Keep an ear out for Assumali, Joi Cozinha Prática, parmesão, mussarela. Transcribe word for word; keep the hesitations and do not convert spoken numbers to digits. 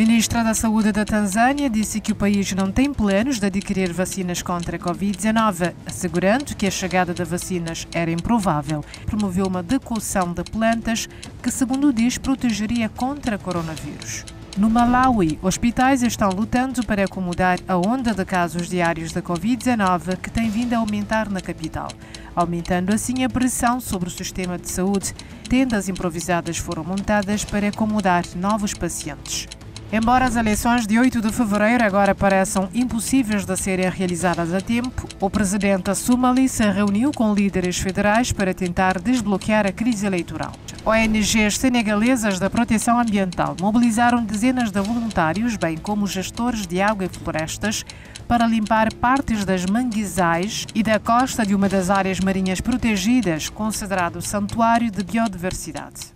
Ministra da Saúde da Tanzânia disse que o país não tem planos de adquirir vacinas contra a Covid dezenove, assegurando que a chegada de vacinas era improvável. Promoveu uma decocção de plantas que, segundo diz, protegeria contra coronavírus. No Malawi, hospitais estão lutando para acomodar a onda de casos diários da Covid dezenove que tem vindo a aumentar na capital, aumentando assim a pressão sobre o sistema de saúde. Tendas improvisadas foram montadas para acomodar novos pacientes. Embora as eleições de oito de fevereiro agora pareçam impossíveis de serem realizadas a tempo, o presidente Assumali se reuniu com líderes federais para tentar desbloquear a crise eleitoral. O N Gs senegalesas da proteção ambiental mobilizaram dezenas de voluntários, bem como gestores de água e florestas, para limpar partes das manguezais e da costa de uma das áreas marinhas protegidas, considerado santuário de biodiversidade.